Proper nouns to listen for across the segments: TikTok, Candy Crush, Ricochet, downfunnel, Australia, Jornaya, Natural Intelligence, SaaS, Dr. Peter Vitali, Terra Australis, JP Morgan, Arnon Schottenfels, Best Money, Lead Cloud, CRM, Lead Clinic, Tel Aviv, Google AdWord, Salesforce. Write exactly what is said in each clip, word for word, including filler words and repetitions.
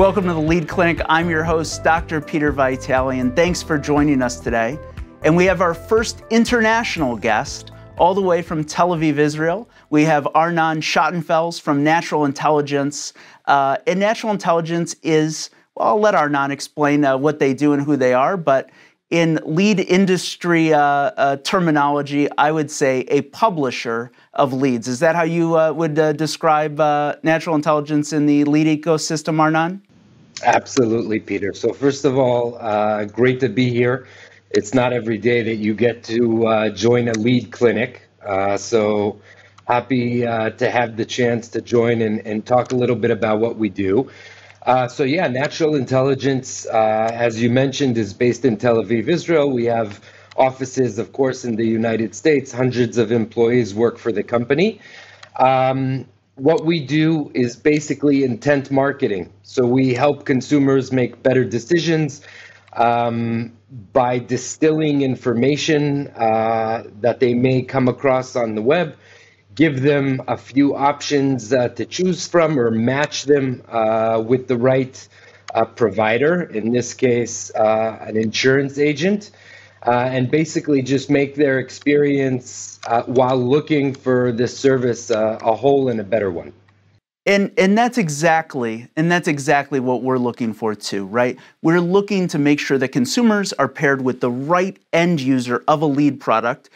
Welcome to the Lead Clinic. I'm your host, Doctor Peter Vitali, and thanks for joining us today. And we have our first international guest, all the way from Tel Aviv, Israel. We have Arnon Schottenfels from Natural Intelligence. Uh, and Natural Intelligence is, well, I'll let Arnon explain uh, what they do and who they are, but in lead industry uh, uh, terminology, I would say a publisher of leads. Is that how you uh, would uh, describe uh, Natural Intelligence in the lead ecosystem, Arnon? Absolutely, Peter. So first of all, uh, great to be here. It's not every day that you get to uh, join a lead clinic. Uh, so happy uh, to have the chance to join and, and talk a little bit about what we do. Uh, so yeah, Natural Intelligence, uh, as you mentioned, is based in Tel Aviv, Israel. We have offices, of course, in the United States. Hundreds of employees work for the company. Um, what we do is basically intent marketing. So we help consumers make better decisions um, by distilling information uh, that they may come across on the web. Give them a few options uh, to choose from, or match them uh, with the right uh, provider, in this case, uh, an insurance agent, uh, and basically just make their experience uh, while looking for this service uh, a whole and a better one. And, and that's exactly, and that's exactly what we're looking for too, right? We're looking to make sure that consumers are paired with the right end user of a lead product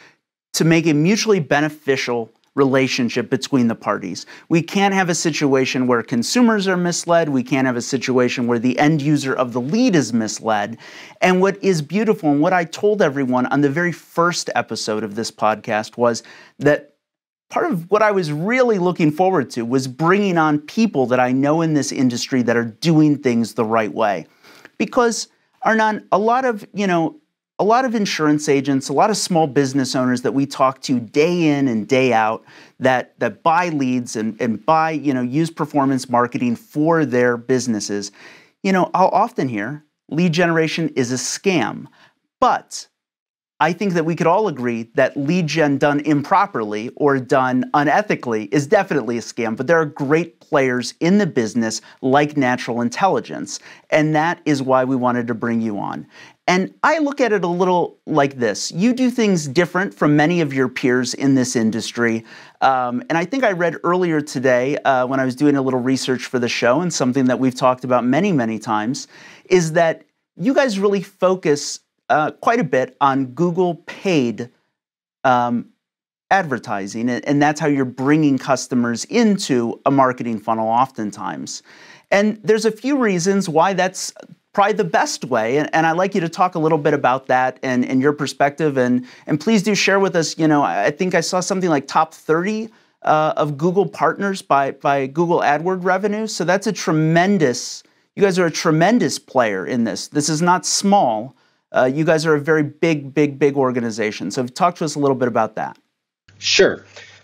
to make a mutually beneficial relationship between the parties. We can't have a situation where consumers are misled. We can't have a situation where the end user of the lead is misled. And what is beautiful, and what I told everyone on the very first episode of this podcast, was that part of what I was really looking forward to was bringing on people that I know in this industry that are doing things the right way. Because, Arnon, a lot of, you know, A lot of insurance agents, a lot of small business owners that we talk to day in and day out that, that buy leads and, and buy, you know, use performance marketing for their businesses, you know, I'll often hear lead generation is a scam. But I think that we could all agree that lead gen done improperly or done unethically is definitely a scam, but there are great players in the business like Natural Intelligence, and that is why we wanted to bring you on. And I look at it a little like this. You do things different from many of your peers in this industry, um, and I think I read earlier today uh, when I was doing a little research for the show, and something that we've talked about many, many times, is that you guys really focus Uh, quite a bit on Google paid um, advertising, and, and that's how you're bringing customers into a marketing funnel oftentimes. And there's a few reasons why that's probably the best way, and, and I'd like you to talk a little bit about that and, and your perspective, and, and please do share with us, you know, I think I saw something like top thirty uh, of Google partners by, by Google AdWord revenue, so that's a tremendous, you guys are a tremendous player in this. This is not small. Uh, you guys are a very big, big, big organization. So talk to us a little bit about that. Sure.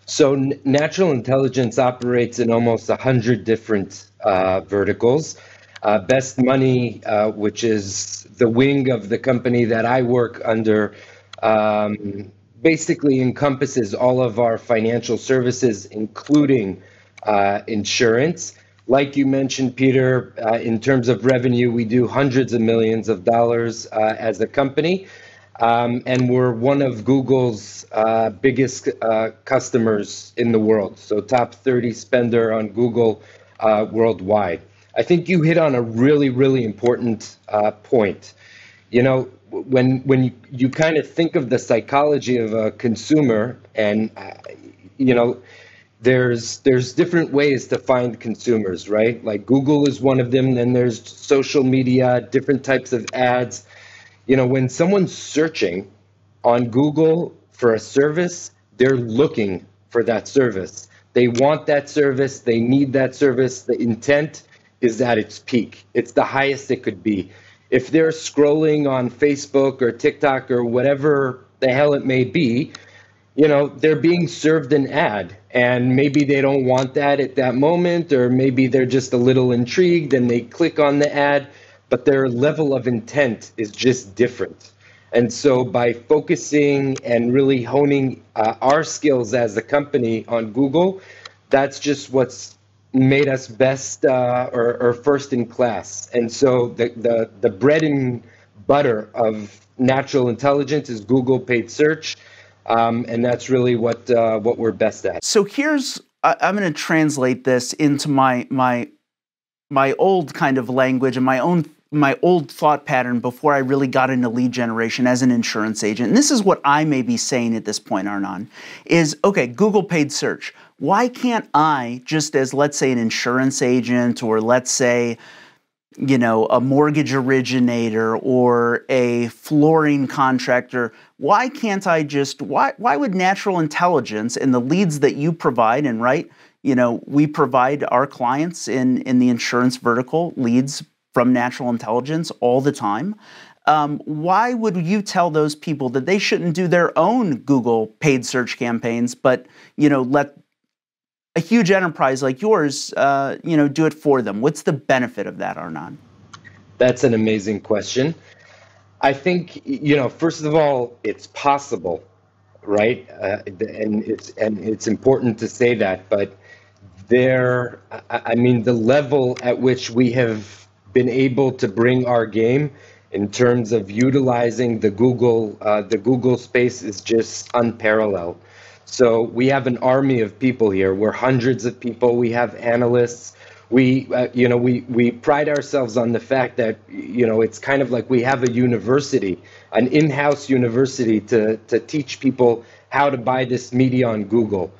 So Natural Intelligence operates in almost one hundred different uh, verticals. Uh, Best Money, uh, which is the wing of the company that I work under, um, basically encompasses all of our financial services, including uh, insurance. Like you mentioned, Peter, uh, in terms of revenue, we do hundreds of millions of dollars uh, as a company, um, and we're one of Google's uh, biggest uh, customers in the world, so top thirty spender on Google uh, worldwide. I think you hit on a really, really important uh, point. You know, when, when you, you kind of think of the psychology of a consumer, and, uh, you know, There's there's different ways to find consumers, right? Like Google is one of them. Then there's social media, different types of ads. You know, when someone's searching on Google for a service, they're looking for that service. They want that service. They need that service. The intent is at its peak. It's the highest it could be. If they're scrolling on Facebook or TikTok or whatever the hell it may be, you know, they're being served an ad, and maybe they don't want that at that moment, or maybe they're just a little intrigued and they click on the ad, but their level of intent is just different. And so by focusing and really honing uh, our skills as a company on Google, that's just what's made us best uh, or, or first in class. And so the, the, the bread and butter of natural intelligence is Google paid search. Um, and that's really what, uh, what we're best at. So here's, I, I'm going to translate this into my, my, my old kind of language and my own, my old thought pattern before I really got into lead generation as an insurance agent. And this is what I may be saying at this point, Arnon, is, okay, Google paid search. Why can't I, just as, let's say, an insurance agent, or let's say, you know, a mortgage originator or a flooring contractor, why can't I just, why, why would natural intelligence and the leads that you provide, and right, you know, we provide our clients in, in the insurance vertical leads from natural intelligence all the time, Um, why would you tell those people that they shouldn't do their own Google paid search campaigns, but, you know, let a huge enterprise like yours, uh, you know, do it for them? What's the benefit of that, Arnon? That's an amazing question. I think, you know, first of all, it's possible, right? Uh, and it's and it's important to say that, but there, I mean, the level at which we have been able to bring our game in terms of utilizing the Google, uh, the Google space is just unparalleled. So we have an army of people here. We're hundreds of people. We have analysts. We, uh, you know, we, we pride ourselves on the fact that, you know, it's kind of like we have a university, an in-house university to, to teach people how to buy this media on Google.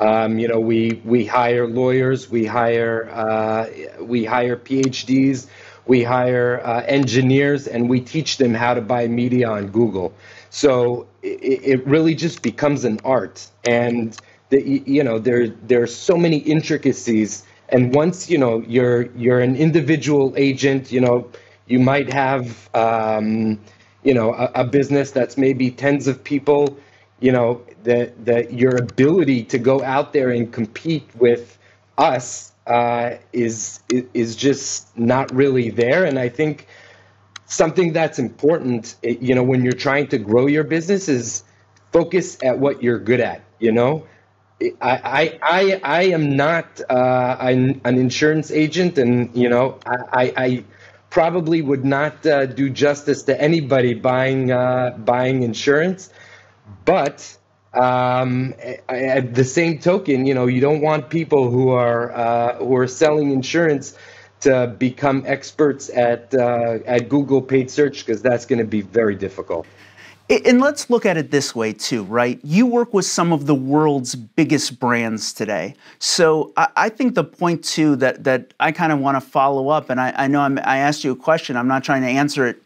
Um, you know, we, we hire lawyers, we hire, uh, we hire P H Ds, we hire uh, engineers, and we teach them how to buy media on Google. So it, it really just becomes an art, and the, you know there there are so many intricacies. And once you know you're you're an individual agent, you know you might have um, you know a, a business that's maybe tens of people. You know that that your ability to go out there and compete with us uh, is is just not really there, and I think something that's important, you know, when you're trying to grow your business is focus at what you're good at. You know, I I I, I am not uh, I'm an insurance agent, and you know, I I probably would not uh, do justice to anybody buying uh, buying insurance. But um, at the same token, you know, you don't want people who are uh, who are selling insurance to become experts at, uh, at Google paid search, because that's going to be very difficult. And let's look at it this way too, right? You work with some of the world's biggest brands today. So I, I think the point too that, that I kind of want to follow up, and I, I know I'm, I asked you a question, I'm not trying to answer it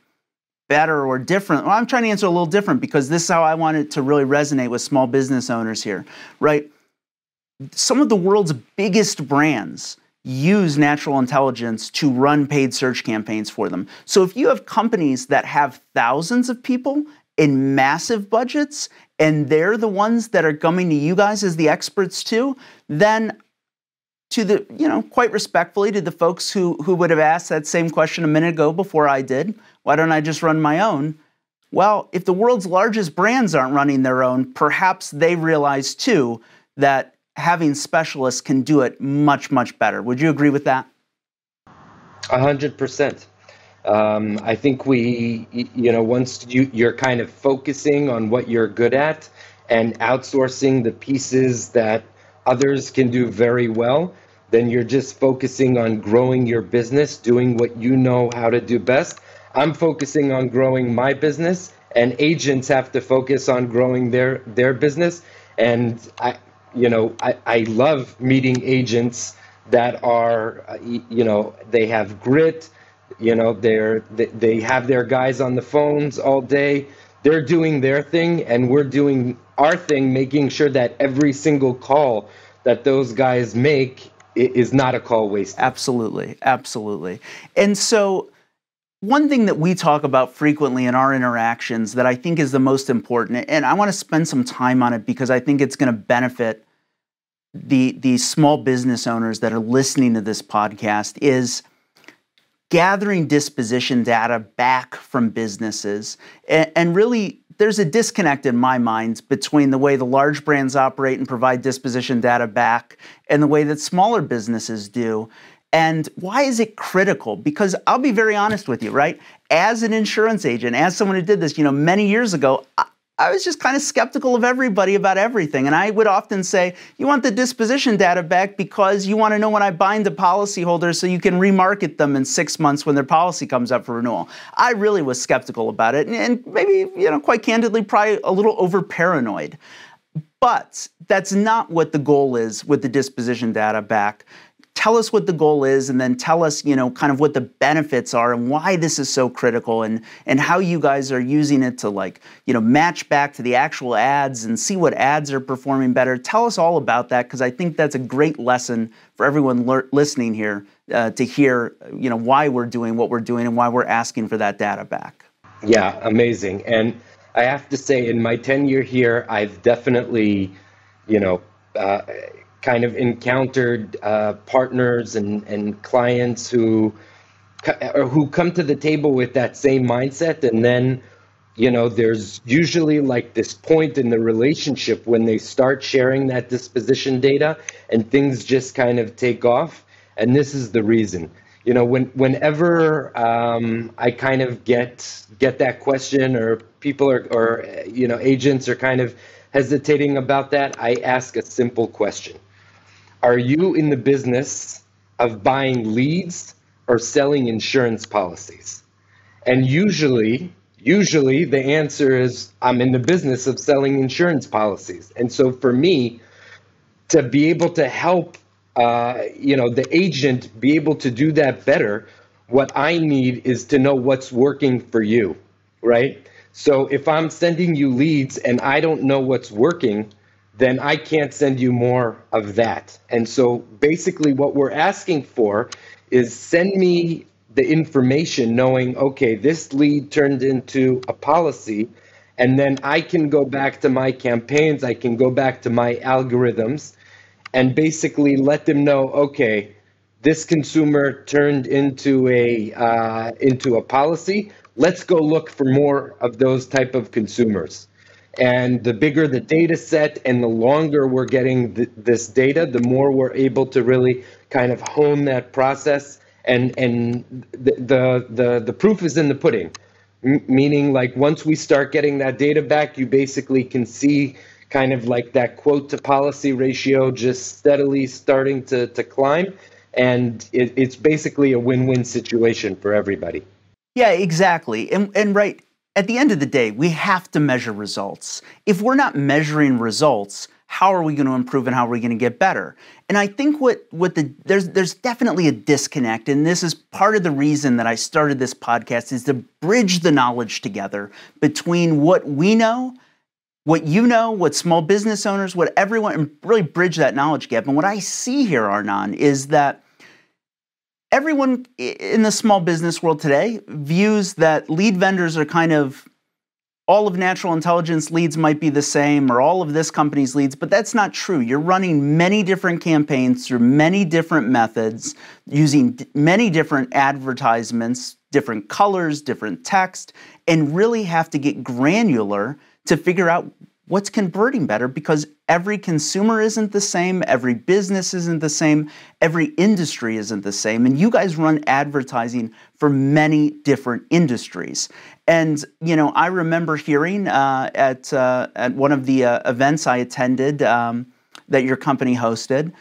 better or different. Well, I'm trying to answer a little different, because this is how I want it to really resonate with small business owners here, right? Some of the world's biggest brands use natural intelligence to run paid search campaigns for them. So if you have companies that have thousands of people in massive budgets, and they're the ones that are coming to you guys as the experts too, then to the, you know, quite respectfully to the folks who, who would have asked that same question a minute ago before I did, why don't I just run my own? Well, if the world's largest brands aren't running their own, perhaps they realize too that having specialists can do it much, much better. Would you agree with that? A hundred percent. Um, I think we, you know, once you, you're kind of focusing on what you're good at and outsourcing the pieces that others can do very well, then you're just focusing on growing your business, doing what you know how to do best. I'm focusing on growing my business, and agents have to focus on growing their, their business. And I, You know, I, I love meeting agents that are, you know, they have grit, you know, they're, they, they have their guys on the phones all day. They're doing their thing, and we're doing our thing, making sure that every single call that those guys make is not a call wasted. Absolutely. Absolutely. And so one thing that we talk about frequently in our interactions that I think is the most important, and I want to spend some time on it because I think it's going to benefit the, the small business owners that are listening to this podcast, is gathering disposition data back from businesses and, and really there's a disconnect in my mind between the way the large brands operate and provide disposition data back and the way that smaller businesses do. And why is it critical? Because I'll be very honest with you, right? As an insurance agent, as someone who did this, you know, many years ago, I, I was just kind of skeptical of everybody about everything. And I would often say, you want the disposition data back because you want to know when I bind a policyholder so you can remarket them in six months when their policy comes up for renewal. I really was skeptical about it. And, and maybe, you know, quite candidly, probably a little over paranoid. But that's not what the goal is with the disposition data back. Tell us what the goal is, and then tell us, you know, kind of what the benefits are and why this is so critical, and and how you guys are using it to, like, you know, match back to the actual ads and see what ads are performing better. Tell us all about that, because I think that's a great lesson for everyone listening here uh, to hear, you know, why we're doing what we're doing and why we're asking for that data back. Yeah, amazing. And I have to say, in my tenure here, I've definitely, you know, uh, kind of encountered uh, partners and, and clients who who come to the table with that same mindset. And then, you know, there's usually like this point in the relationship when they start sharing that disposition data and things just kind of take off. And this is the reason. You know, when, whenever um, I kind of get get that question, or people are, or, you know, agents are kind of hesitating about that, I ask a simple question. Are you in the business of buying leads or selling insurance policies? And usually, usually the answer is, I'm in the business of selling insurance policies. And so for me, to be able to help, uh, you know, the agent be able to do that better, what I need is to know what's working for you, right? So if I'm sending you leads and I don't know what's working, then I can't send you more of that. And so basically what we're asking for is, send me the information knowing, okay, this lead turned into a policy, and then I can go back to my campaigns, I can go back to my algorithms, and basically let them know, okay, this consumer turned into a, uh, into a policy, let's go look for more of those type of consumers. And the bigger the data set and the longer we're getting th this data, the more we're able to really kind of hone that process. And, and the, the, the, the proof is in the pudding, M meaning like once we start getting that data back, you basically can see kind of like that quote to policy ratio just steadily starting to, to climb. And it, it's basically a win-win situation for everybody. Yeah, exactly. And, and right, at the end of the day, we have to measure results. If we're not measuring results, how are we going to improve and how are we going to get better? And I think what, what the, there's, there's definitely a disconnect, and this is part of the reason that I started this podcast, is to bridge the knowledge together between what we know, what you know, what small business owners, what everyone, and really bridge that knowledge gap. And what I see here, Arnon, is that everyone in the small business world today views that lead vendors are kind of, all of Natural Intelligence leads might be the same, or all of this company's leads, but that's not true. You're running many different campaigns through many different methods, using many different advertisements, different colors, different text, and really have to get granular to figure out what's converting better, because every consumer isn't the same, every business isn't the same, every industry isn't the same, and you guys run advertising for many different industries. And, you know, I remember hearing uh, at, uh, at one of the uh, events I attended um, that your company hosted,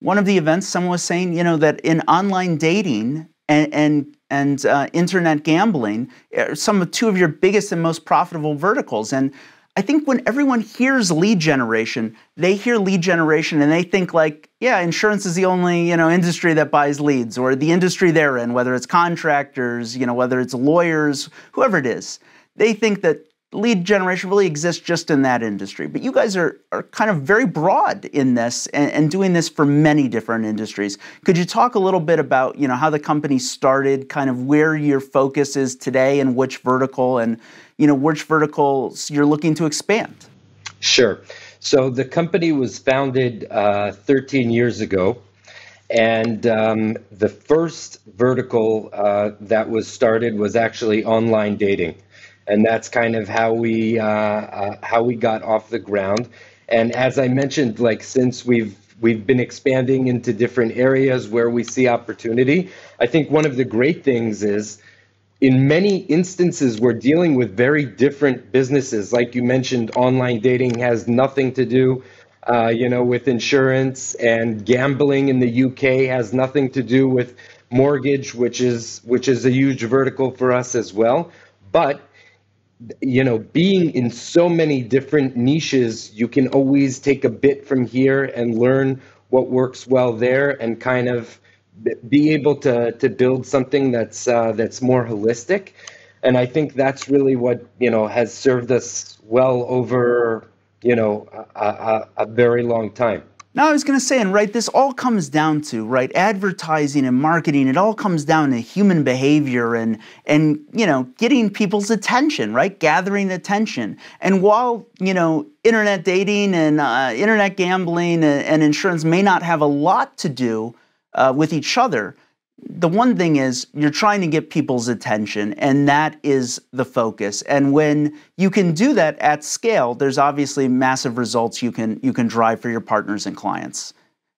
one of the events, someone was saying, you know, that in online dating and, and and uh, internet gambling, some of two of your biggest and most profitable verticals. And I think when everyone hears lead generation, they hear lead generation and they think like, yeah, insurance is the only, you know, industry that buys leads, or the industry they're in, whether it's contractors, you know, whether it's lawyers, whoever it is. They think that lead generation really exists just in that industry. But you guys are, are kind of very broad in this and, and doing this for many different industries. Could you talk a little bit about, you know, how the company started, kind of where your focus is today and which vertical, and you know, which verticals you're looking to expand? Sure. So the company was founded uh, thirteen years ago. And um, the first vertical uh, that was started was actually online dating. And that's kind of how we uh, uh, how we got off the ground. And as I mentioned, like since we've we've been expanding into different areas where we see opportunity, I think one of the great things is in many instances we're dealing with very different businesses. Like you mentioned, online dating has nothing to do, uh, you know, with insurance, and gambling in the U K has nothing to do with mortgage, which is which is a huge vertical for us as well. But you know, being in so many different niches, you can always take a bit from here and learn what works well there, and kind of be able to to build something that's uh, that's more holistic. And I think that's really what, you know, has served us well over, you know, a, a, a very long time. Now, I was going to say, and right, this all comes down to, right, advertising and marketing, it all comes down to human behavior and, and you know, getting people's attention, right, gathering attention. And while, you know, internet dating and uh, internet gambling and, and insurance may not have a lot to do uh, with each other, the one thing is you're trying to get people's attention, and that is the focus. And when you can do that at scale, there's obviously massive results you can you can drive for your partners and clients.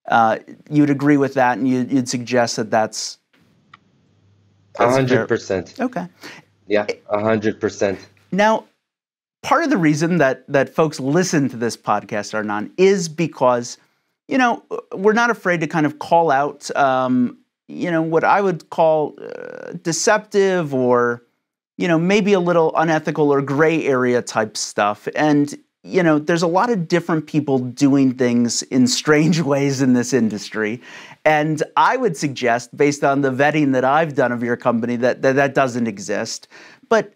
Uh, you'd agree with that, and you, you'd suggest that that's a hundred percent. Okay. Yeah, a hundred percent. Now, part of the reason that that folks listen to this podcast, Arnon, is because, you know, we're not afraid to kind of call out, Um, you know, what I would call uh, deceptive or, you know, maybe a little unethical or gray area type stuff. And, you know, there's a lot of different people doing things in strange ways in this industry. And I would suggest, based on the vetting that I've done of your company, that that, that doesn't exist. But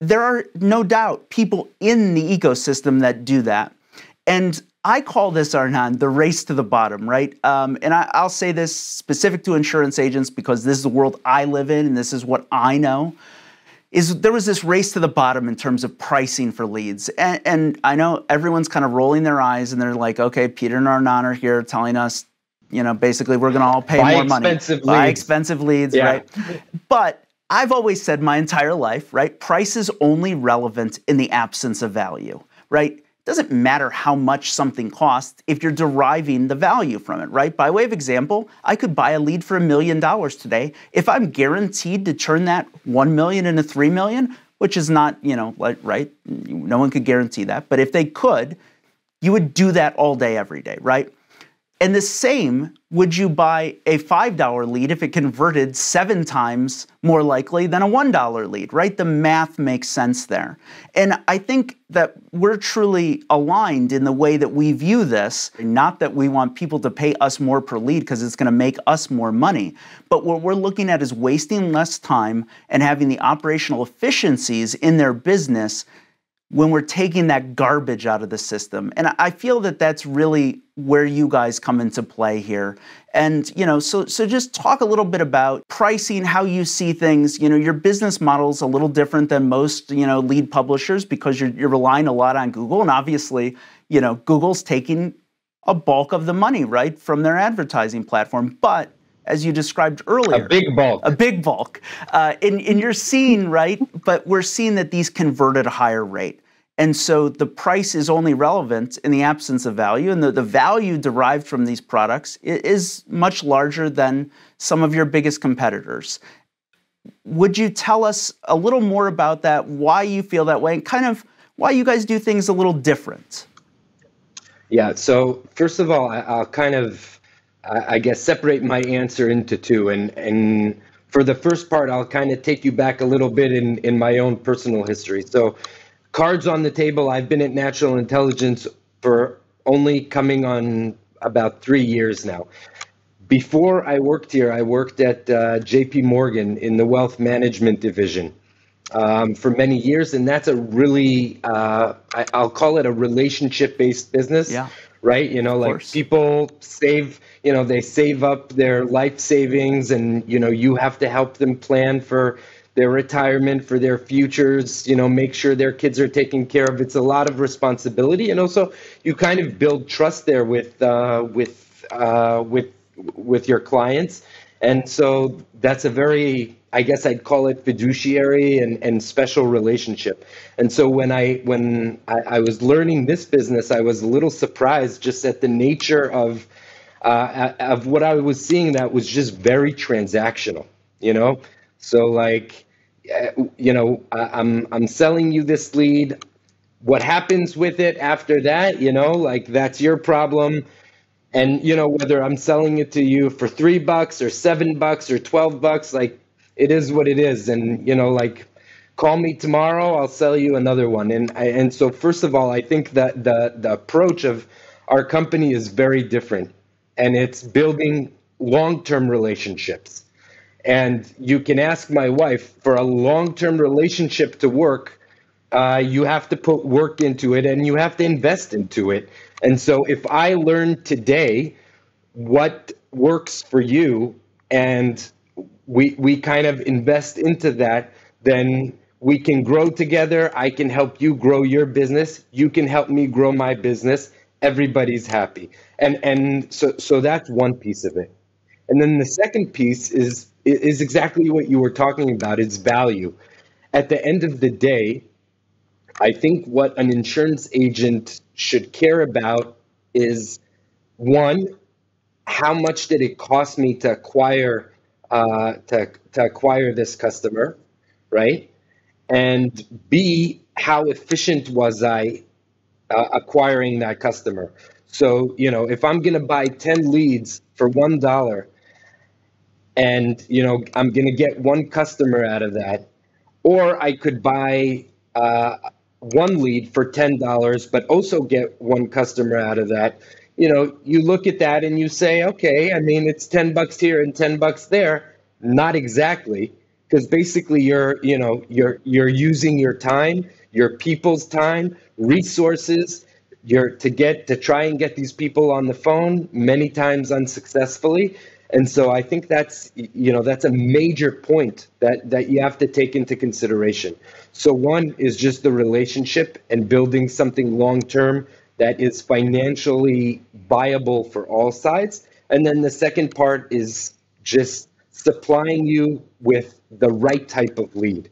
there are no doubt people in the ecosystem that do that. And I call this, Arnon, the race to the bottom, right? Um, and I, I'll say this specific to insurance agents because this is the world I live in and this is what I know, is there was this race to the bottom in terms of pricing for leads. And, and I know everyone's kind of rolling their eyes and they're like, okay, Peter and Arnon are here telling us, you know, basically we're gonna all pay Buy more money. Leads. Buy expensive leads, yeah. Right? But I've always said my entire life, right, price is only relevant in the absence of value, right? Doesn't matter how much something costs if you're deriving the value from it, right? By way of example, I could buy a lead for a million dollars today. If I'm guaranteed to turn that one million into three million, which is not, you know, like, right? No one could guarantee that. But if they could, you would do that all day, every day, right? And the same, would you buy a five dollar lead if it converted seven times more likely than a one dollar lead, right? The math makes sense there. And I think that we're truly aligned in the way that we view this. Not that we want people to pay us more per lead because it's going to make us more money, but what we're looking at is wasting less time and having the operational efficiencies in their business when we're taking that garbage out of the system. And I feel that that's really where you guys come into play here. And, you know, so so just talk a little bit about pricing, how you see things. You know, your business model's a little different than most, you know, lead publishers because you're, you're relying a lot on Google. And obviously, you know, Google's taking a bulk of the money, right, from their advertising platform. But as you described earlier. A big bulk. A big bulk. Uh, and, and you're seeing, right, but we're seeing that these convert at a higher rate. And so the price is only relevant in the absence of value, and the, the value derived from these products is much larger than some of your biggest competitors. Would you tell us a little more about that, why you feel that way, and kind of why you guys do things a little different? Yeah, so first of all, I'll kind of, I guess, separate my answer into two, and, and for the first part, I'll kind of take you back a little bit in, in my own personal history. So, cards on the table, I've been at Natural Intelligence for only coming on about three years now. Before I worked here, I worked at uh, J P Morgan in the wealth management division um, for many years. And that's a really, uh, I, I'll call it a relationship-based business, yeah. Right? You know, like people save, you know, they save up their life savings and, you know, you have to help them plan for their retirement, for their futures, you know, make sure their kids are taken care of. It's a lot of responsibility, and also you kind of build trust there with uh, with uh, with with your clients, and so that's a very I guess I'd call it fiduciary and, and special relationship. And so when I when I, I was learning this business, I was a little surprised just at the nature of uh, of what I was seeing that was just very transactional, you know? So like, you know, I'm I'm selling you this lead. What happens with it after that, you know, like that's your problem. And, you know, whether I'm selling it to you for three bucks or seven bucks or twelve bucks, like, it is what it is. And, you know, like, call me tomorrow, I'll sell you another one. And and so, first of all, I think that the, the approach of our company is very different. And it's building long-term relationships. And you can ask my wife, for a long-term relationship to work, uh, you have to put work into it and you have to invest into it. And so if I learn today what works for you and we we kind of invest into that, then we can grow together. I can help you grow your business. You can help me grow my business. Everybody's happy. And and so so that's one piece of it. And then the second piece is is exactly what you were talking about. It's value. At the end of the day, I think what an insurance agent should care about is, one, how much did it cost me to acquire uh, to, to acquire this customer, right? And B, how efficient was I uh, acquiring that customer? So, you know, if I'm going to buy ten leads for one dollar and, you know, I'm going to get one customer out of that, or I could buy uh, one lead for ten dollars, but also get one customer out of that, you know, you look at that and you say, okay, I mean, it's ten bucks here and ten bucks there. Not exactly. Because basically you're, you know, you're, you're using your time, your people's time, resources, you're to get, to try and get these people on the phone, many times unsuccessfully. And so I think that's, you know, that's a major point that, that you have to take into consideration. So one is just the relationship and building something long-term that is financially viable for all sides. And then the second part is just supplying you with the right type of lead.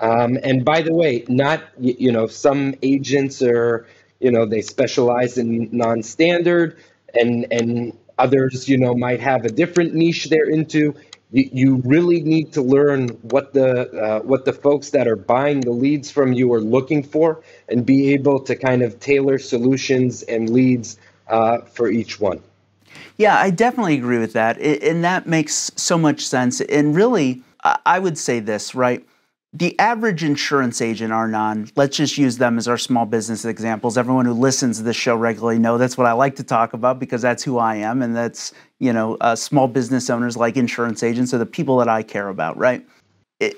Um, and by the way, not, you know, some agents are, you know, they specialize in non-standard and, and, others, you know, might have a different niche they're into. You, you really need to learn what the uh, what the folks that are buying the leads from you are looking for, and be able to kind of tailor solutions and leads uh, for each one. Yeah, I definitely agree with that, it, and that makes so much sense. And really, I would say this, right? The average insurance agent, Arnon, let's just use them as our small business examples. Everyone who listens to this show regularly know that's what I like to talk about because that's who I am, and that's, you know, uh, small business owners like insurance agents are the people that I care about, right?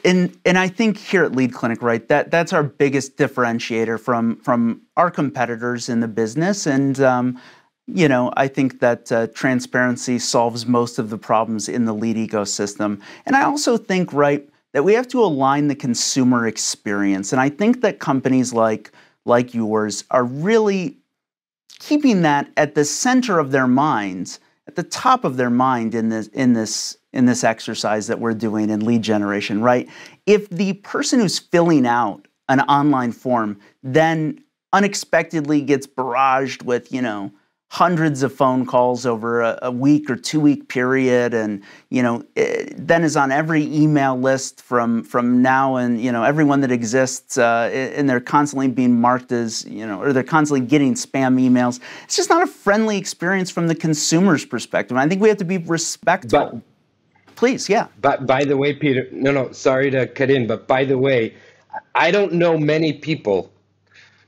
And and I think here at Lead Clinic, right, that that's our biggest differentiator from from our competitors in the business, and um, you know, I think that uh, transparency solves most of the problems in the lead ecosystem, and I also think, right, that we have to align the consumer experience. And I think that companies like, like yours are really keeping that at the center of their minds, at the top of their mind in this, in this, in this exercise that we're doing in lead generation, right? If the person who's filling out an online form then unexpectedly gets barraged with, you know, hundreds of phone calls over a, a week or two week period, and, you know, it then is on every email list from from now, and, you know, everyone that exists, uh, and they're constantly being marked as, you know, or they're constantly getting spam emails. It's just not a friendly experience from the consumer's perspective. I think we have to be respectful. But, Please, yeah. But by the way, Peter, no, no, sorry to cut in, but by the way, I don't know many people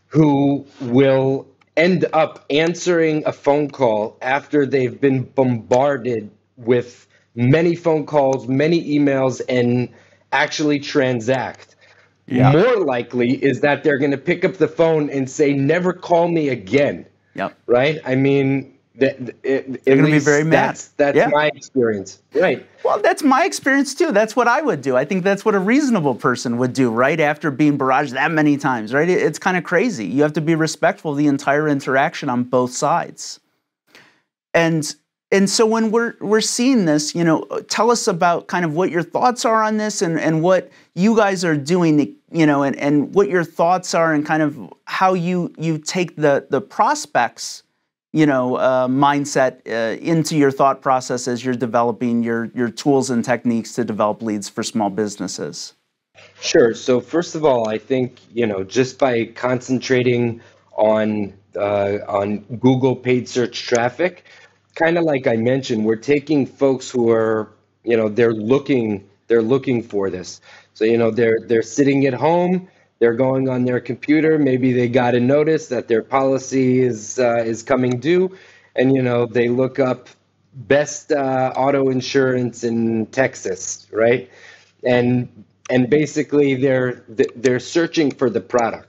who will end up answering a phone call after they've been bombarded with many phone calls, many emails, and actually transact. Yep. More likely is that they're going to pick up the phone and say, never call me again. Yep. Right? I mean, that, it, they're going to be very mad. That's, that's yeah. my experience. Right. Well, that's my experience too. That's what I would do. I think that's what a reasonable person would do, right? After being barraged that many times, right? It, it's kind of crazy. You have to be respectful of the entire interaction on both sides. And And so when we're, we're seeing this, you know, tell us about kind of what your thoughts are on this and, and what you guys are doing, to, you know, and, and what your thoughts are and kind of how you, you take the, the prospects, you know, uh, mindset uh, into your thought process as you're developing your, your tools and techniques to develop leads for small businesses. Sure. So first of all, I think, you know, just by concentrating on, uh, on Google paid search traffic, kind of like I mentioned, we're taking folks who are, you know, they're looking, they're looking for this. So, you know, they're, they're sitting at home, they're going on their computer, maybe they got a notice that their policy is, uh, is coming due. And, you know, they look up best uh, auto insurance in Texas, right? And, and basically they're, they're searching for the product.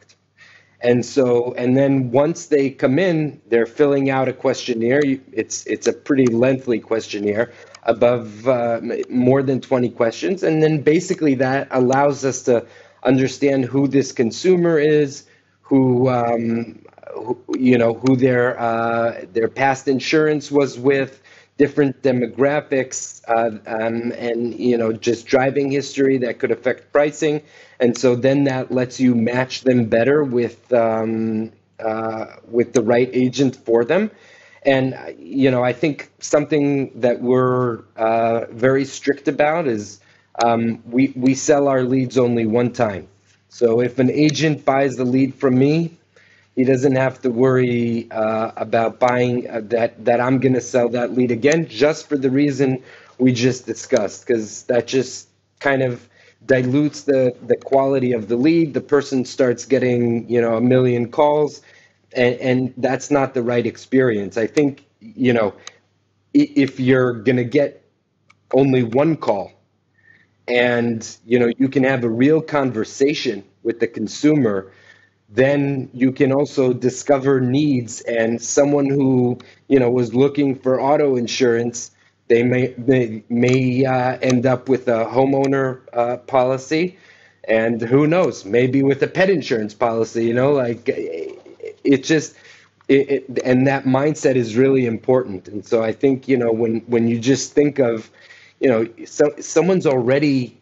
And so, and then once they come in, they're filling out a questionnaire. It's it's a pretty lengthy questionnaire, above uh, more than twenty questions. And then basically that allows us to understand who this consumer is, who, um, who you know, who their uh, their past insurance was with, different demographics, uh, um, and you know, just driving history that could affect pricing. And so then that lets you match them better with um, uh, with the right agent for them. And you know, I think something that we're uh, very strict about is um, we we sell our leads only one time. So if an agent buys the lead from me, he doesn't have to worry uh, about buying uh, that that I'm going to sell that lead again, just for the reason we just discussed, because that just kind of dilutes the, the quality of the lead. The person starts getting, you know, a million calls, and, and that's not the right experience. I think, you know, if you're going to get only one call and, you know, you can have a real conversation with the consumer, then you can also discover needs. And someone who, you know, was looking for auto insurance, They may they may uh, end up with a homeowner uh, policy, and who knows, maybe with a pet insurance policy. You know, like it just, it, it, and that mindset is really important. And so I think, you know, when when you just think of, you know, so someone's already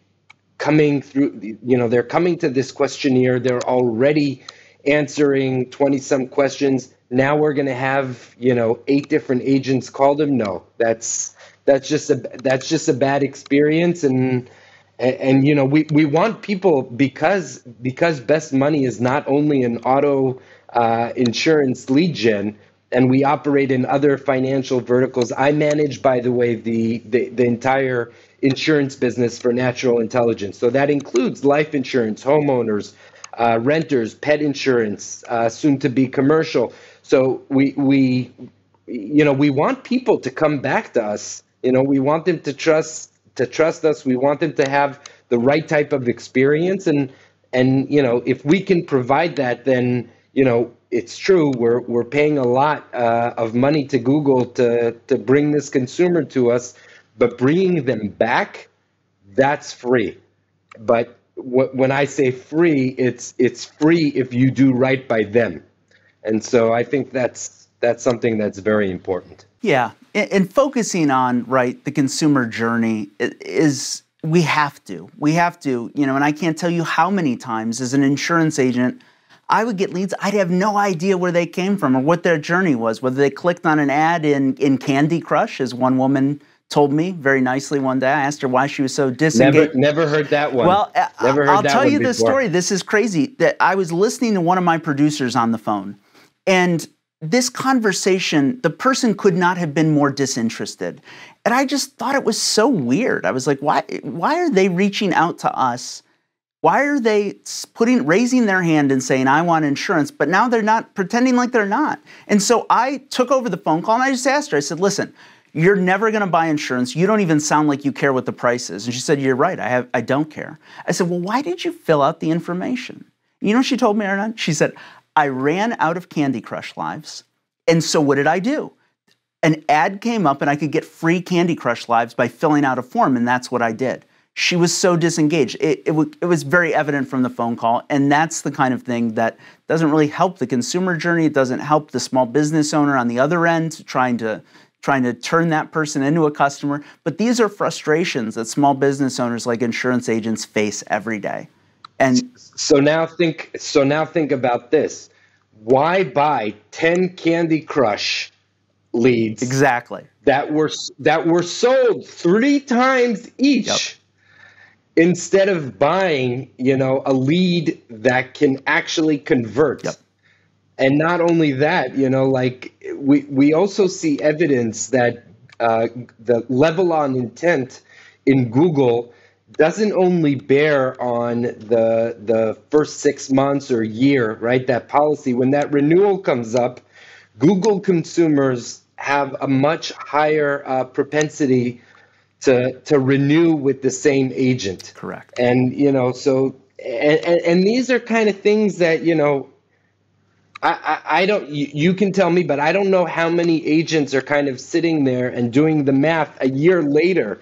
coming through, you know, they're coming to this questionnaire, they're already answering twenty some questions. Now we're going to have, you know, eight different agents call them. No, that's That's just a that's just a bad experience, and and, and you know, we, we want people, because because Best Money is not only an auto uh, insurance lead gen, and we operate in other financial verticals. I manage, by the way, the the, the entire insurance business for Natural Intelligence, so that includes life insurance, homeowners, uh, renters, pet insurance, uh, soon to be commercial. So we we you know we want people to come back to us. You know, we want them to trust to trust us. We want them to have the right type of experience, and and you know, if we can provide that, then you know, it's true. We're we're paying a lot uh, of money to Google to to bring this consumer to us, but bringing them back, that's free. But wh when I say free, it's it's free if you do right by them, and so I think that's that's something that's very important. Yeah. And focusing on, right, the consumer journey is, we have to, we have to, you know, and I can't tell you how many times as an insurance agent, I would get leads, I'd have no idea where they came from or what their journey was, whether they clicked on an ad in, in Candy Crush, as one woman told me very nicely one day. I asked her why she was so disengaged. Never, never heard that one. Well, never heard I'll that tell one you this before. story. This is crazy. That I was listening to one of my producers on the phone, and this conversation, the person could not have been more disinterested. And I just thought it was so weird. I was like, why, why are they reaching out to us? Why are they putting, raising their hand and saying, I want insurance, but now they're not, pretending like they're not. And so I took over the phone call and I just asked her, I said, listen, you're never going to buy insurance. You don't even sound like you care what the price is. And she said, you're right, I, have, I don't care. I said, well, why did you fill out the information? You know what she told me, Arnon? She said, I ran out of Candy Crush lives, and so what did I do? An ad came up and I could get free Candy Crush lives by filling out a form, and that's what I did. She was so disengaged. It, it, it was very evident from the phone call, and that's the kind of thing that doesn't really help the consumer journey. It doesn't help the small business owner on the other end trying to trying to turn that person into a customer. But these are frustrations that small business owners like insurance agents face every day. And so now think, so now think about this. Why buy ten Candy Crush leads? Exactly. That were, that were sold three times each. Yep. Instead of buying, you know, a lead that can actually convert. Yep. And not only that, you know, like we, we also see evidence that uh, the level on intent in Google doesn't only bear on the, the first six months or year, right? That policy, when that renewal comes up, Google consumers have a much higher uh, propensity to to renew with the same agent. Correct. And, you know, so, and, and, and these are kind of things that, you know, I, I, I don't, you, you can tell me, but I don't know how many agents are kind of sitting there and doing the math a year later,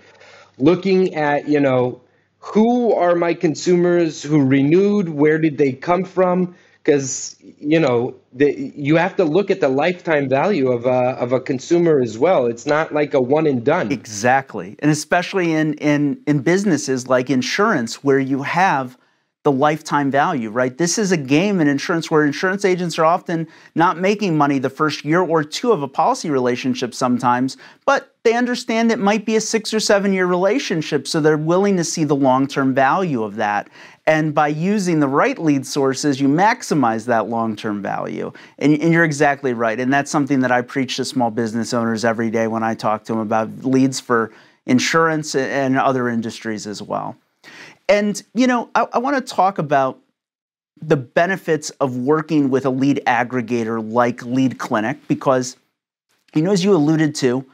looking at, you know, who are my consumers who renewed, where did they come from? Because, you know, the, you have to look at the lifetime value of a, of a consumer as well. It's not like a one and done. Exactly. And especially in, in, in businesses like insurance where you have the lifetime value, right? This is a game in insurance where insurance agents are often not making money the first year or two of a policy relationship sometimes, but they understand it might be a six or seven year relationship. So they're willing to see the long-term value of that. And by using the right lead sources, you maximize that long-term value. And, and you're exactly right. And that's something that I preach to small business owners every day when I talk to them about leads for insurance and other industries as well. And, you know, I, I want to talk about the benefits of working with a lead aggregator like Lead Clinic, because, you know, as you alluded to,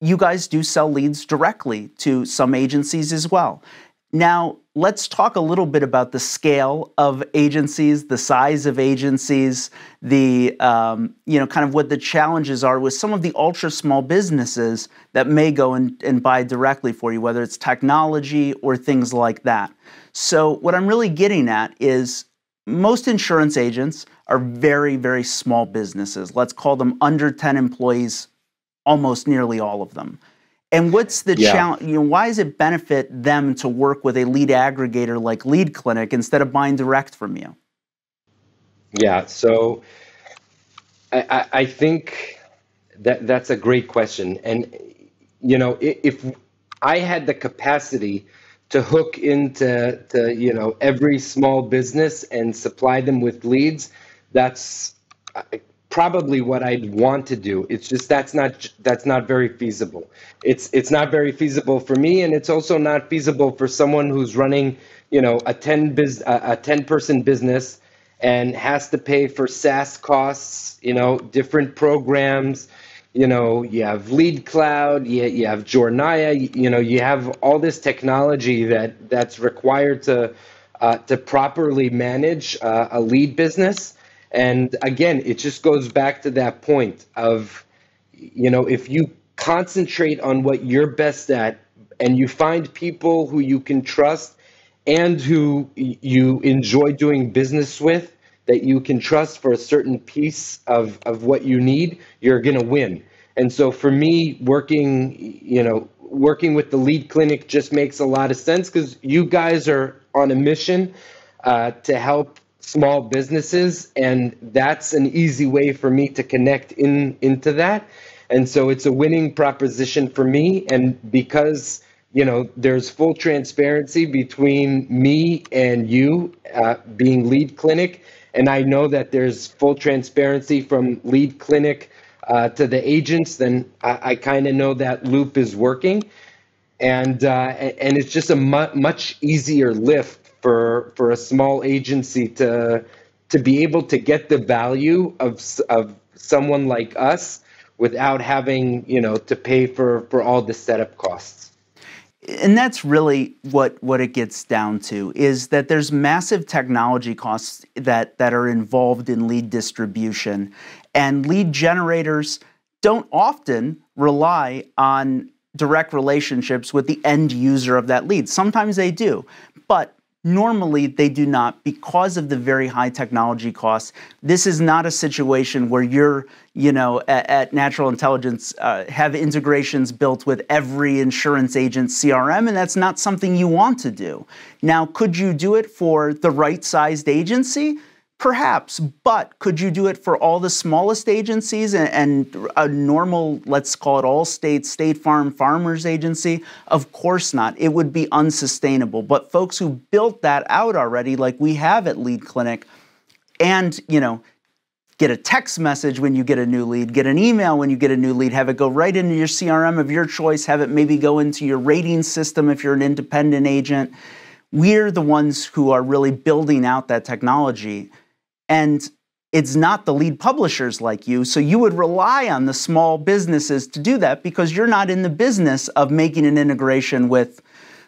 you guys do sell leads directly to some agencies as well. Now, let's talk a little bit about the scale of agencies, the size of agencies, the, um, you know, kind of what the challenges are with some of the ultra small businesses that may go and, and buy directly for you, whether it's technology or things like that. So what I'm really getting at is most insurance agents are very, very small businesses. Let's call them under ten employees, almost nearly all of them. And what's the yeah. challenge? You know, why does it benefit them to work with a lead aggregator like Lead Clinic instead of buying direct from you? Yeah, so I, I think that that's a great question. And, you know, if I had the capacity to hook into, to, you know, every small business and supply them with leads, that's probably what I'd want to do. It's just that's not that's not very feasible. It's it's not very feasible for me, and it's also not feasible for someone who's running, you know, a ten biz a ten person business and has to pay for SaaS costs, you know, different programs. You know, you have Lead Cloud, you, you have Jornaya, you, you know, you have all this technology that that's required to uh, to properly manage uh, a lead business. And again, it just goes back to that point of, you know, if you concentrate on what you're best at and you find people who you can trust and who you enjoy doing business with, that you can trust for a certain piece of, of what you need, you're going to win. And so for me, working, you know, working with the Lead Clinic just makes a lot of sense because you guys are on a mission uh, to help small businesses, and that's an easy way for me to connect in into that. And so it's a winning proposition for me. And because, you know, there's full transparency between me and you uh, being Lead Clinic, and I know that there's full transparency from Lead Clinic uh, to the agents, then I, I kind of know that loop is working. And, uh, and it's just a mu much easier lift for for a small agency to to be able to get the value of of someone like us without having, you know, to pay for for all the setup costs. And that's really what what it gets down to, is that there's massive technology costs that that are involved in lead distribution, and lead generators don't often rely on direct relationships with the end user of that lead. Sometimes they do, but Normally, they do not because of the very high technology costs. This is not a situation where you're, you know, at, at Natural Intelligence uh, have integrations built with every insurance agent's C R M, and that's not something you want to do. Now, could you do it for the right-sized agency? Perhaps, but could you do it for all the smallest agencies and, and a normal, let's call it Allstate, State Farm, Farmers Agency? Of course not. It would be unsustainable. But folks who built that out already, like we have at Lead Clinic, and, you know, get a text message when you get a new lead, get an email when you get a new lead, have it go right into your C R M of your choice, have it maybe go into your rating system if you're an independent agent. We're the ones who are really building out that technology. And it's not the lead publishers like you, so you would rely on the small businesses to do that because you're not in the business of making an integration with,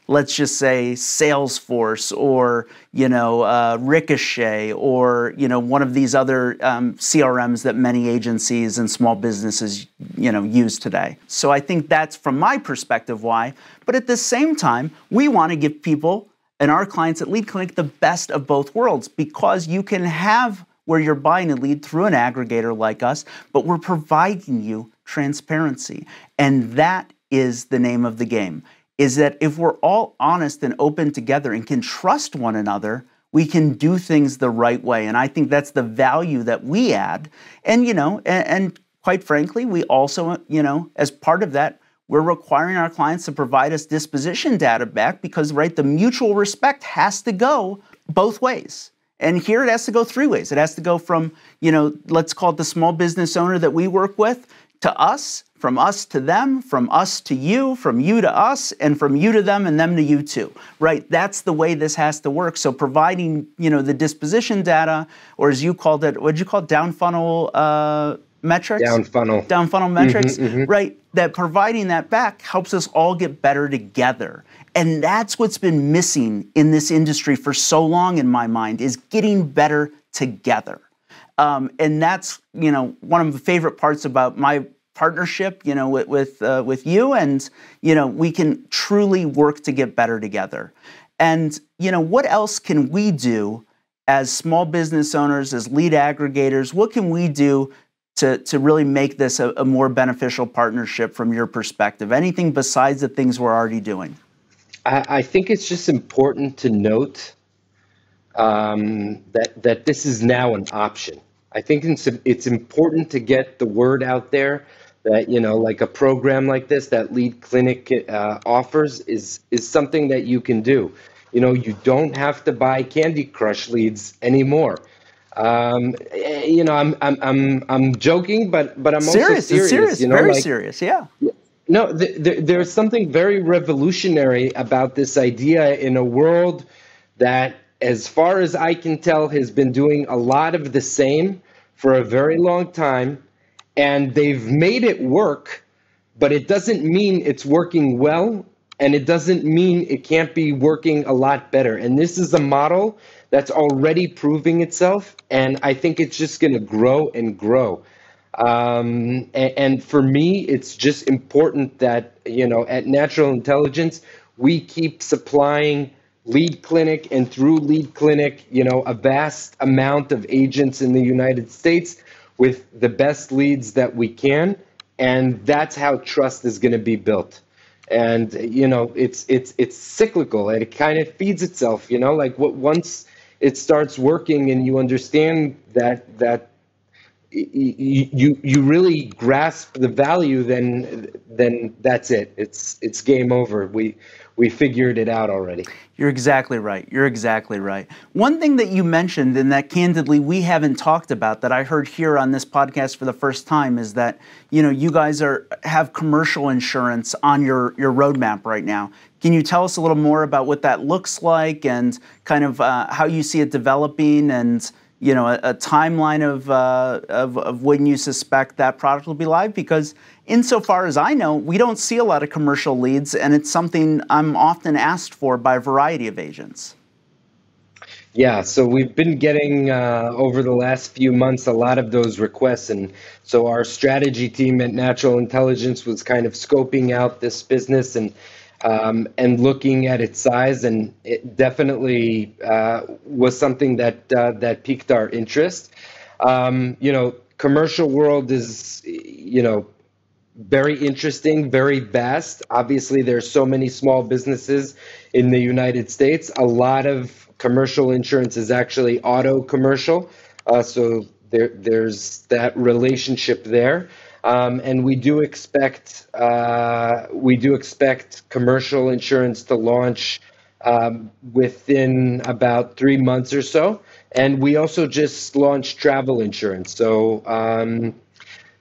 let's just say, Salesforce or, you know, uh, Ricochet or, you know, one of these other um, C R Ms that many agencies and small businesses, you know, use today. So I think that's, from my perspective, why. But at the same time, we want to give people and our clients at Lead Clinic the best of both worlds, because you can have where you're buying a lead through an aggregator like us, but we're providing you transparency. And that is the name of the game, is that if we're all honest and open together and can trust one another, we can do things the right way. And I think that's the value that we add. And, you know, and, and quite frankly, we also, you know, as part of that, we're requiring our clients to provide us disposition data back because, right, the mutual respect has to go both ways. And here it has to go three ways. It has to go from, you know, let's call it the small business owner that we work with to us, from us to them, from us to you, from you to us, and from you to them and them to you too, right? That's the way this has to work. So providing, you know, the disposition data, or as you called it, what'd you call it, down funnel, uh, metrics? Down funnel. Down funnel metrics, mm-hmm, mm-hmm. Right? That providing that back helps us all get better together. And that's what's been missing in this industry for so long, in my mind, is getting better together. Um, and that's, you know, one of the favorite parts about my partnership, you know, with, with, uh, with you. And, you know, we can truly work to get better together. And, you know, what else can we do as small business owners, as lead aggregators? What can we do To, to really make this a, a more beneficial partnership from your perspective? Anything besides the things we're already doing? I, I think it's just important to note um, that, that this is now an option. I think it's, it's important to get the word out there that, you know, like a program like this that Lead Clinic uh, offers is, is something that you can do. You know, you don't have to buy Candy Crush leads anymore. Um, you know, I'm, I'm, I'm, I'm joking, but, but I'm serious, also serious, serious, you know, very like, serious. Yeah. No, th th there's something very revolutionary about this idea in a world that, as far as I can tell, has been doing a lot of the same for a very long time, and they've made it work, but it doesn't mean it's working well. And it doesn't mean it can't be working a lot better. And this is a model that's already proving itself. And I think it's just going to grow and grow. Um, and, and for me, it's just important that, you know, at Natural Intelligence, we keep supplying Lead Clinic and through Lead Clinic, you know, a vast amount of agents in the United States with the best leads that we can. And that's how trust is going to be built. And, you know, it's it's it's cyclical, and it kind of feeds itself, you know, like what once it starts working and you understand that that you you really grasp the value, then then that's it. It's it's game over. We we figured it out already. You're exactly right. You're exactly right. One thing that you mentioned, and that candidly we haven't talked about, that I heard here on this podcast for the first time, is that, you know, you guys are have commercial insurance on your, your roadmap right now. Can you tell us a little more about what that looks like and kind of uh, how you see it developing and, you know, a, a timeline of, uh, of, of when you suspect that product will be live? Because insofar as I know, we don't see a lot of commercial leads, and it's something I'm often asked for by a variety of agents. Yeah, so we've been getting, uh, over the last few months, a lot of those requests. And so our strategy team at Natural Intelligence was kind of scoping out this business, and um, and looking at its size, and it definitely uh, was something that uh, that piqued our interest. Um, you know, commercial world is, you know, very interesting, very vast. Obviously, there's so many small businesses in the United States. A lot of commercial insurance is actually auto commercial, uh, so there there's that relationship there. Um, and we do expect uh, we do expect commercial insurance to launch um, within about three months or so. And we also just launched travel insurance. So um,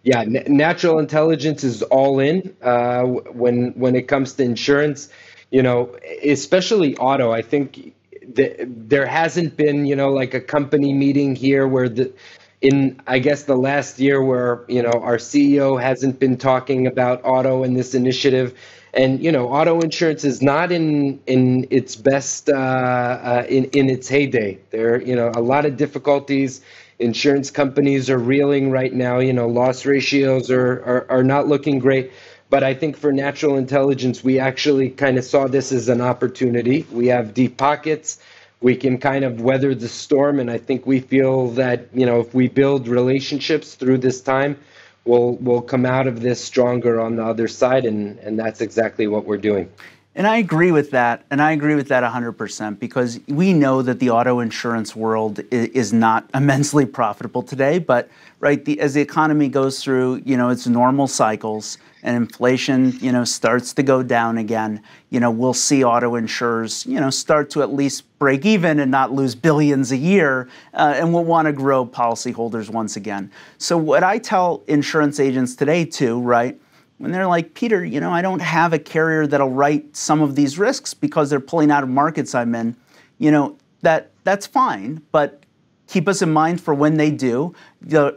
yeah, n- natural intelligence is all in uh, when when it comes to insurance. You know, especially auto. I think th- there hasn't been you know like a company meeting here where the in, I guess, the last year where, you know, our C E O hasn't been talking about auto and this initiative. And, you know, auto insurance is not in in its best, uh, uh, in, in its heyday. There are, you know, a lot of difficulties. Insurance companies are reeling right now. You know, loss ratios are, are, are not looking great. But I think for natural intelligence, we actually kind of saw this as an opportunity. We have deep pockets. We can kind of weather the storm, and I think we feel that, you know, if we build relationships through this time, we'll we'll come out of this stronger on the other side, and, and that's exactly what we're doing. And I agree with that, and I agree with that one hundred percent, because we know that the auto insurance world is not immensely profitable today, but right, the, as the economy goes through, you know, its normal cycles and inflation, you know, starts to go down again, you know, we'll see auto insurers, you know, start to at least break even and not lose billions a year, uh, and we'll want to grow policyholders once again. So what I tell insurance agents today too, right, when they're like, Peter, you know, I don't have a carrier that'll write some of these risks because they're pulling out of markets I'm in, you know, that that's fine, but keep us in mind for when they do,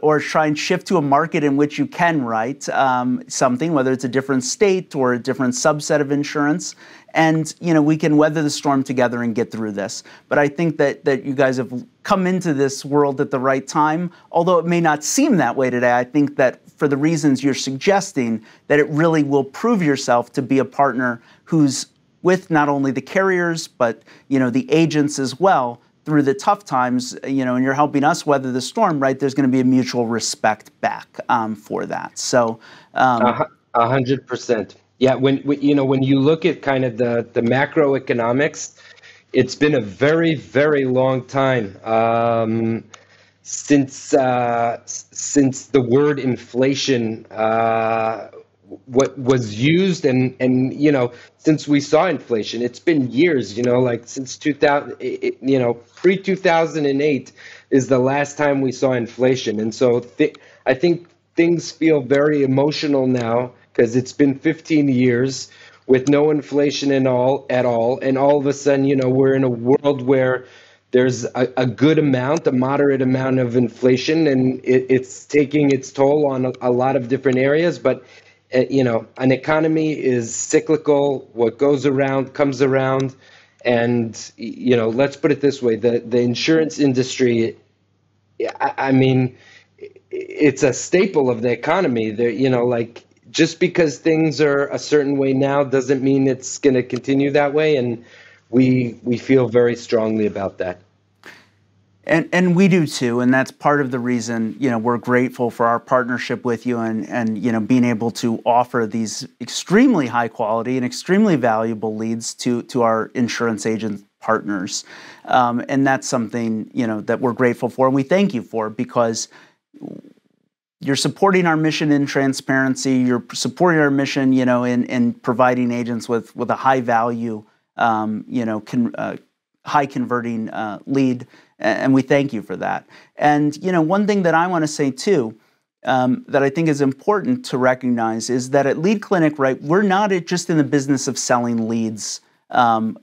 or try and shift to a market in which you can write um, something, whether it's a different state or a different subset of insurance. And, you know, we can weather the storm together and get through this. But I think that that you guys have come into this world at the right time, although it may not seem that way today. I think that for the reasons you're suggesting, that it really will prove yourself to be a partner who's with not only the carriers, but, you know, the agents as well, through the tough times, you know, and you're helping us weather the storm, right? There's going to be a mutual respect back um, for that. So, um, a hundred percent, yeah. When, when you know, when you look at kind of the the macroeconomics, it's been a very, very long time um, since uh, since the word inflation uh, what was used, and and you know, since we saw inflation, it's been years, you know, like since two thousand, it, you know, pre two thousand eight is the last time we saw inflation. And so th- I think things feel very emotional now, because it's been fifteen years with no inflation in all at all, and all of a sudden, you know, we're in a world where there's a, a good amount, a moderate amount of inflation, and it, it's taking its toll on a, a lot of different areas. But you know, an economy is cyclical. What goes around comes around. And, you know, let's put it this way, the, the insurance industry, I, I mean, it's a staple of the economy. There, you know, like just because things are a certain way now doesn't mean it's going to continue that way. And we we feel very strongly about that. And, and we do too, and that's part of the reason, you know, we're grateful for our partnership with you, and, and you know, being able to offer these extremely high quality and extremely valuable leads to to our insurance agent partners, um, and that's something, you know, that we're grateful for, and we thank you for, because you're supporting our mission in transparency. You're supporting our mission, you know, in in providing agents with with a high value, um, you know, con, uh, high converting uh, lead. And we thank you for that. And, you know, one thing that I want to say, too, um, that I think is important to recognize is that at Lead Clinic, right, we're not just in the business of selling leads. Um,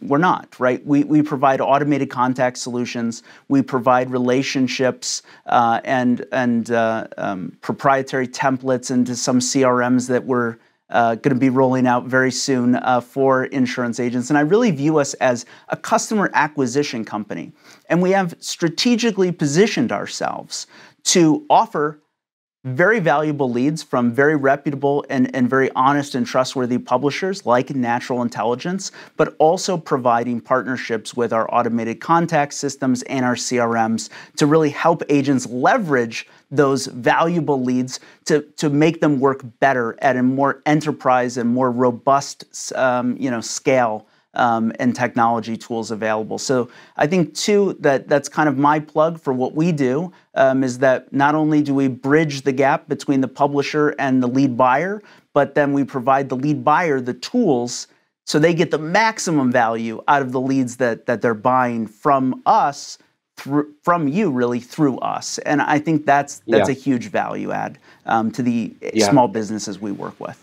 we're not, right? We, we provide automated contact solutions. We provide relationships uh, and, and uh, um, proprietary templates into some C R Ms that we're Uh, going to be rolling out very soon uh, for insurance agents. And I really view us as a customer acquisition company. And we have strategically positioned ourselves to offer very valuable leads from very reputable and, and very honest and trustworthy publishers like Natural Intelligence, but also providing partnerships with our automated contact systems and our C R Ms to really help agents leverage those valuable leads to, to make them work better at a more enterprise and more robust um, you know, scale Um, and technology tools available. So I think, too, that that's kind of my plug for what we do, um, is that not only do we bridge the gap between the publisher and the lead buyer, but then we provide the lead buyer the tools so they get the maximum value out of the leads that, that they're buying from us, through, from you, really, through us. And I think that's, that's yeah. a huge value add um, to the yeah. small businesses we work with.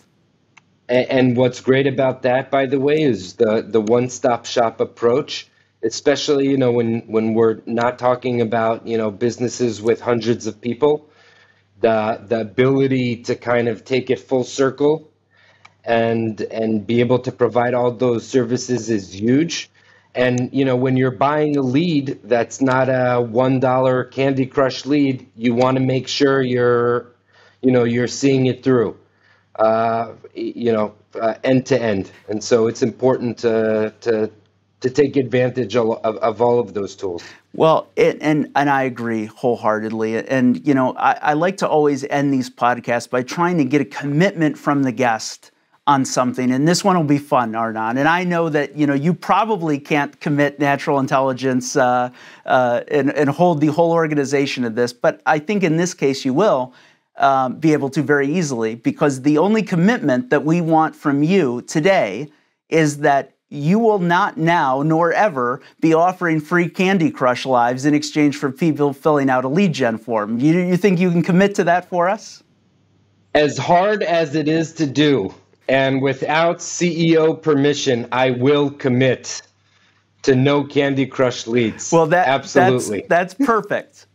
And what's great about that, by the way, is the, the one-stop shop approach, especially, you know, when, when we're not talking about, you know, businesses with hundreds of people, the, the ability to kind of take it full circle and, and be able to provide all those services is huge. And, you know, when you're buying a lead that's not a one dollar Candy Crush lead, you want to make sure you're, you know, you're seeing it through. Uh, you know, uh, end to end, and so it's important to to, to take advantage of, of all of those tools. Well, it, and and I agree wholeheartedly. And you know, I, I like to always end these podcasts by trying to get a commitment from the guest on something, and this one will be fun, Arnon. And I know that you know you probably can't commit Natural Intelligence uh, uh, and and hold the whole organization to this, but I think in this case you will. Um, be able to very easily, because the only commitment that we want from you today is that you will not now nor ever be offering free Candy Crush lives in exchange for people filling out a lead gen form. You, you think you can commit to that for us? As hard as it is to do, and without C E O permission, I will commit to no Candy Crush leads. Well, that, absolutely. That's, that's perfect.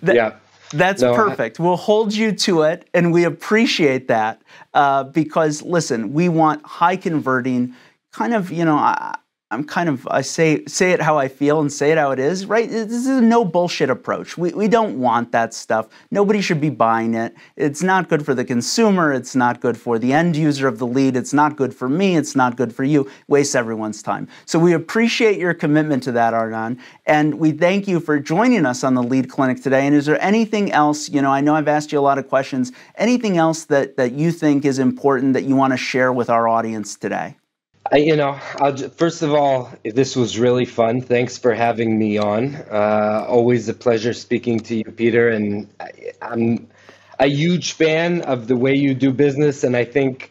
that, yeah. That's no, perfect. I... We'll hold you to it, and we appreciate that uh, because, listen, we want high converting, kind of, you know, I, I'm kind of, I say say it how I feel and say it how it is, right? This is a no bullshit approach. We, we don't want that stuff. Nobody should be buying it. It's not good for the consumer. It's not good for the end user of the lead. It's not good for me. It's not good for you. It wastes everyone's time. So we appreciate your commitment to that, Arnon. And we thank you for joining us on the Lead Clinic today. And is there anything else, you know, I know I've asked you a lot of questions, anything else that, that you think is important that you want to share with our audience today? I, you know, I'll, first of all, this was really fun. Thanks for having me on. Uh, always a pleasure speaking to you, Peter. And I, I'm a huge fan of the way you do business. And I think,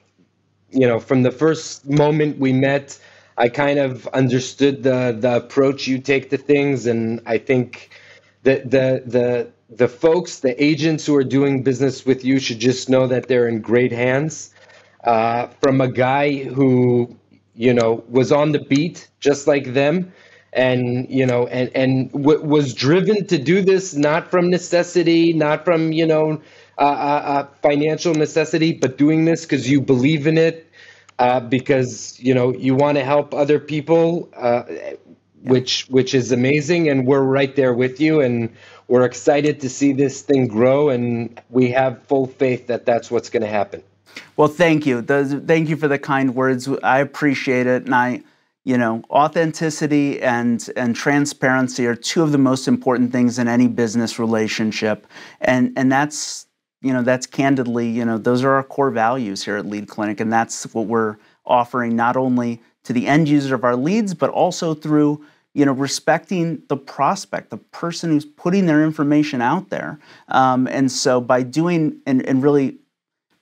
you know, from the first moment we met, I kind of understood the the approach you take to things. And I think that the the the folks, the agents who are doing business with you, should just know that they're in great hands uh, from a guy who, you know, was on the beat just like them, and you know, and and w was driven to do this not from necessity, not from you know, uh, uh, financial necessity, but doing this because you believe in it, uh, because you know you want to help other people, uh, which which is amazing, and we're right there with you, and we're excited to see this thing grow, and we have full faith that that's what's going to happen. Well, thank you. Those, thank you for the kind words. I appreciate it. And I, you know, authenticity and, and transparency are two of the most important things in any business relationship. And, and that's, you know, that's candidly, you know, those are our core values here at Lead Clinic. And that's what we're offering not only to the end user of our leads, but also through, you know, respecting the prospect, the person who's putting their information out there. Um, and so by doing and, and really,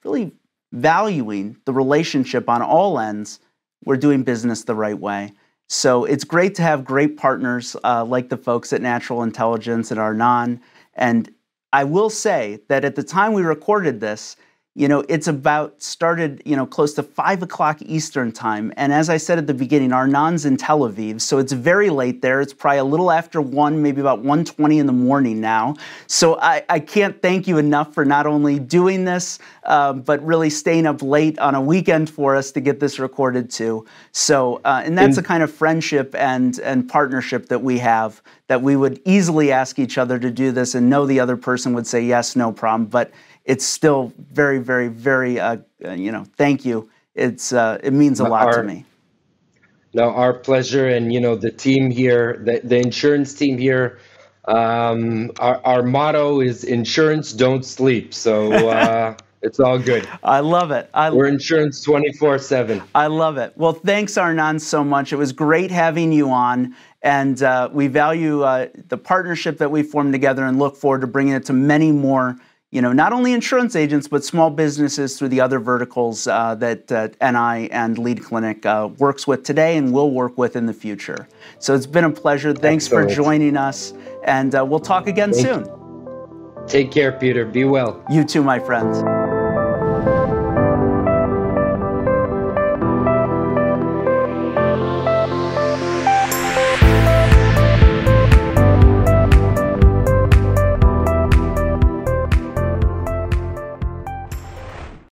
really, valuing the relationship on all ends, we're doing business the right way. So it's great to have great partners uh, like the folks at Natural Intelligence and Arnon. And I will say that at the time we recorded this, you know, it's about started, you know, close to five o'clock Eastern time. And as I said at the beginning, Arnon's in Tel Aviv, so it's very late there. It's probably a little after one, maybe about one twenty in the morning now. So I, I can't thank you enough for not only doing this, uh, but really staying up late on a weekend for us to get this recorded too. So, uh, and that's the kind of friendship and, and partnership that we have, that we would easily ask each other to do this and know the other person would say, yes, no problem. But it's still very, very, very, uh, you know, thank you. It's, uh, it means a lot our, to me. No, our pleasure. And, you know, the team here, the, the insurance team here, um, our, our motto is insurance, don't sleep. So uh, it's all good. I love it. I We're insurance twenty-four seven. I love it. Well, thanks, Arnon, so much. It was great having you on. And uh, we value uh, the partnership that we formed together and look forward to bringing it to many more, you know, not only insurance agents, but small businesses through the other verticals uh, that uh, N I and Lead Clinic uh, works with today and will work with in the future. So it's been a pleasure. Thanks Excellent. for joining us. And uh, we'll talk again Thank soon. You. Take care, Peter. Be well. You too, my friends.